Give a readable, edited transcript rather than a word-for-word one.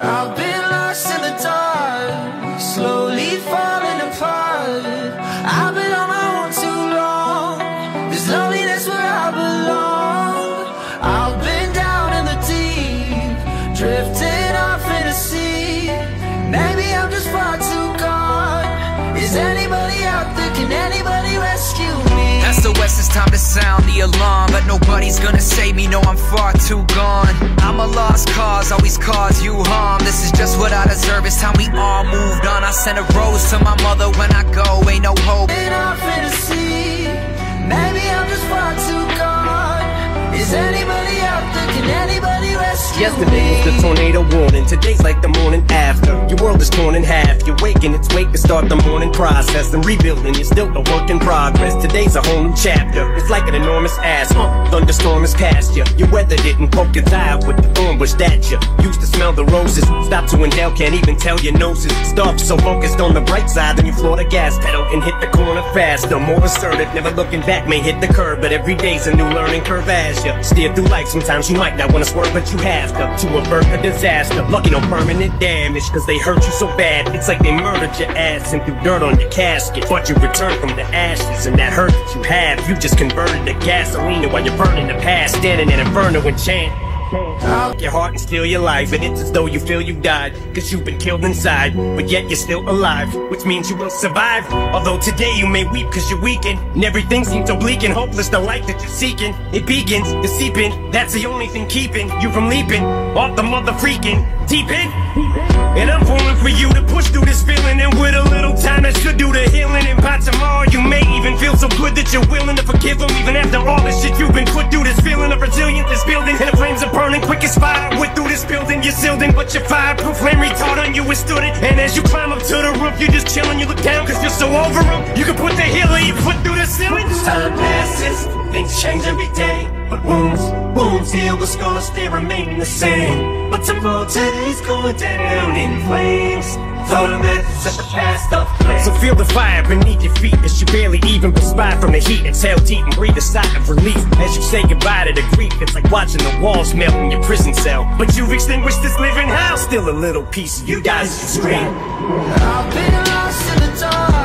I've been lost in the dark, slowly falling apart. I've been on my own too long, there's loneliness where I belong. I've been down in the deep, drifting off in the sea. Maybe I'm just far too gone. Is anybody out there? Can anybody rescue me? SOS, it's time to sound the alarm, but nobody's gonna save me, no, I'm far too gone. I'm a lost cause, always cause you harm. This is just what I deserve, it's time we all moved on. I sent a rose to my mother when I go, ain't no hope. And I'm finna see, maybe I'm just far too gone. Is anybody out there, can anybody rescue me? Yesterday was the tornado warning, today's like the morning after. Your world is torn in half, you're waking, it's wake to start the morning process. And rebuilding, you're still a work in progress. Today's a whole new chapter, it's like an enormous ass. Thunderstorm has passed you, your weather didn't poke your thigh with the thornbush that you used to smell the roses. Stop to inhale, can't even tell your noses. Stuffed so focused on the bright side, then you floor the gas pedal and hit the corner faster. More assertive, never looking back, may hit the curb, but every day's a new learning curve as you steer through life. Sometimes you might not want to swerve, but you have to avert a disaster. Lucky no permanent damage, cause they hurt you so bad, it's like they murdered your ass and threw dirt on your casket. But you return from the ashes, and that hurt that you have, you just converted to gasoline while you're burning the past, standing in inferno and chanting. Fuck your heart and steal your life, and it's as though you feel you died, cause you've been killed inside, but yet you're still alive, which means you will survive. Although today you may weep cause you're weakened, and everything seems so bleak and hopeless, the light that you're seeking, it begins to seep in. That's the only thing keeping you from leaping off the mother freaking deep in. And I'm pulling for you to push through this feeling, and with a little time that should do the healing. And by tomorrow you may even feel so good that you're willing to forgive them, even after all the shit you've been put through. This feeling of resilience is building, and the flames are burning quick as fire. Went through this building, you're sealed in, but you're fireproof. Flame retard on you withstood it. And as you climb up to the roof, you're just chilling. You look down cause you're so over them. You can put the healer you put through the ceiling. As time passes, things change every day, but wounds heal with scars, they remain the same. But tomorrow, today's going down in flames. Throw the mess at the past of place. So feel the fire beneath your feet as you barely even perspire from the heat. Exhale deep and breathe a sigh of relief as you say goodbye to the grief. It's like watching the walls melt in your prison cell, but you've extinguished this living hell. Still a little piece of you guys to scream. I've been lost in the dark.